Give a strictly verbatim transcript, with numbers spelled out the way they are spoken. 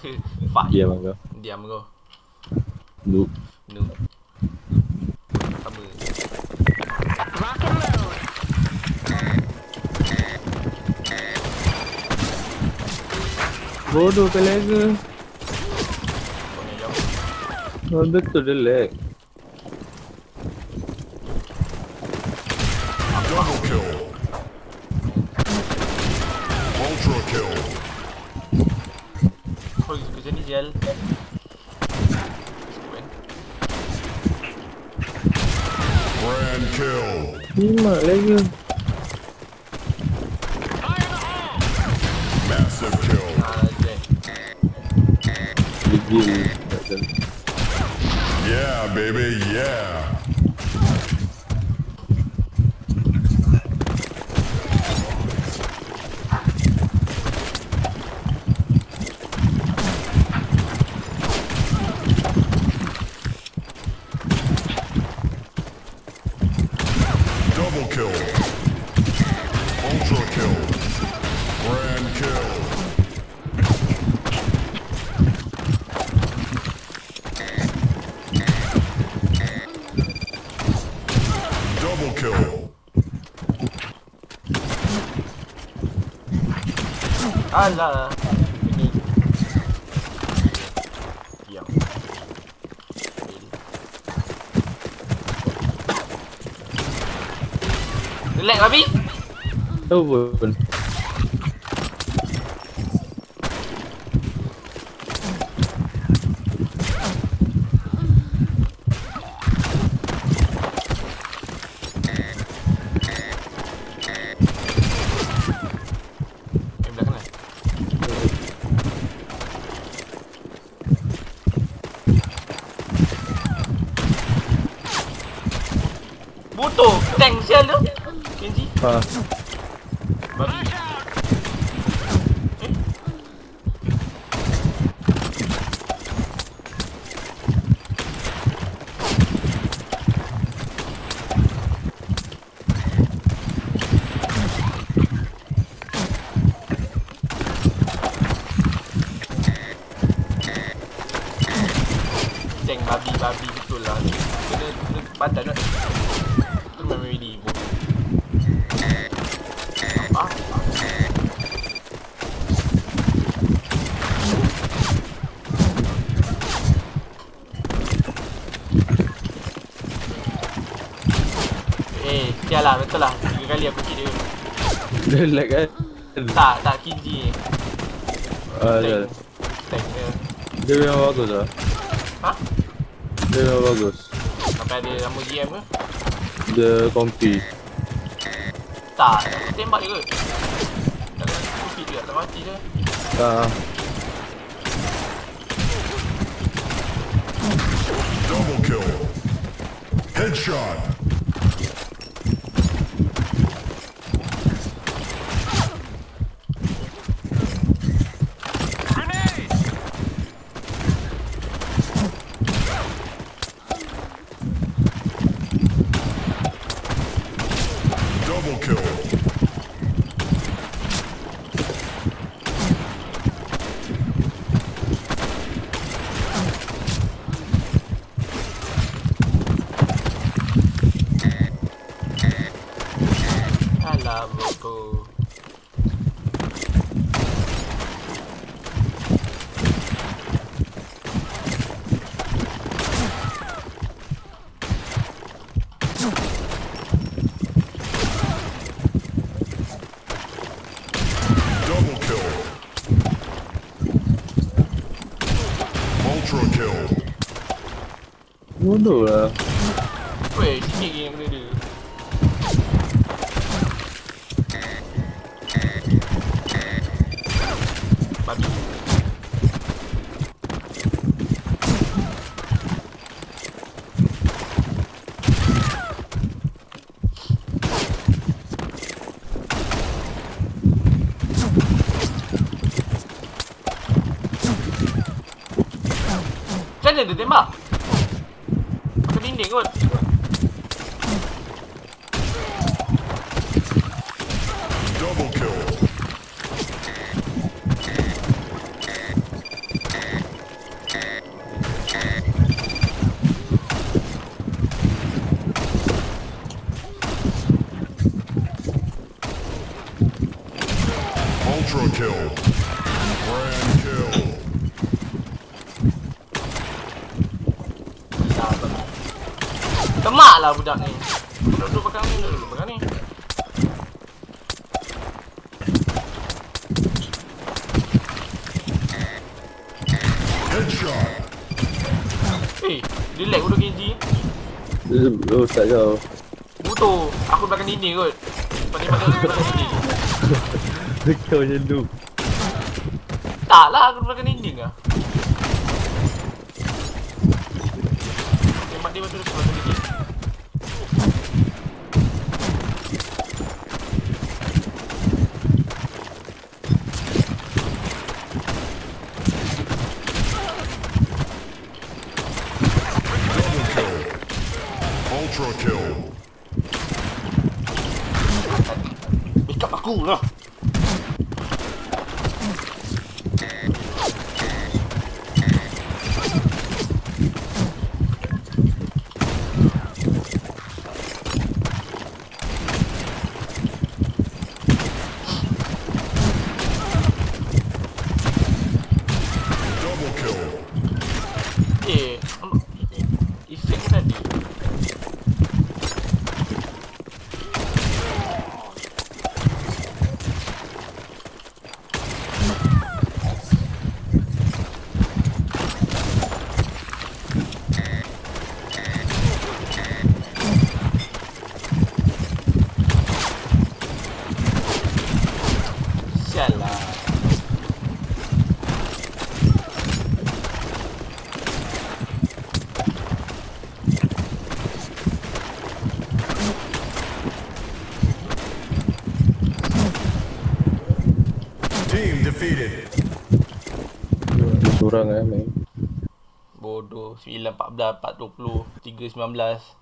Fuck. Diam kau. Diam kau. Noob. Noob. Sama. Rock and roll. Bodoh kau lag. Bodoh tu dia lag. Double kill. Ultra kill. Kau ikut ni gel. Grand kill. Lima lagi. Massive kill. Yeah, baby, yeah. Double kill. Ultra kill. Grand kill. Double kill. Allah. Relax, babi. Tahu pun. Butuh tank sial tu. Kenji. Ha. Babi. Eh. Tank babi babi betul lah. Kena kena patah dah. Eh, sial lah, betul lah. Tiga kali aku kill dia. Dia lag kan? Tak, tak, Kinji. Ah, dah. Tank dia. Dia memang bagus lah. Ha? Dia memang bagus. Sampai ada nama G M ke? Dia kompi. Tak, aku tembak je kot. Tak, aku kill dia, tak mati je. Haa. Double kill. Headshot. Double kill. Alah, bodoh. Ultra kill. Bodoh lah. Weh, sikit game kena dia. Babi. Macam mana dia tembak? Pakai dinding kot. Double kill. lah budak ni. Duduk belakang ni, duduk belakang ni. Eh, dia lag udah K G. Duduk tak jauh. Butuh, aku belakang dinding kot. Pandai-pandai belakang dinding. Kau macam tu. Tak lah, aku belakang dinding lah. Tembak dia masuk belakang dinding. Ultra kill. Backup aku lah. Sorang eh main. Bodoh sembilan empat belas empat dua puluh tiga sembilan belas.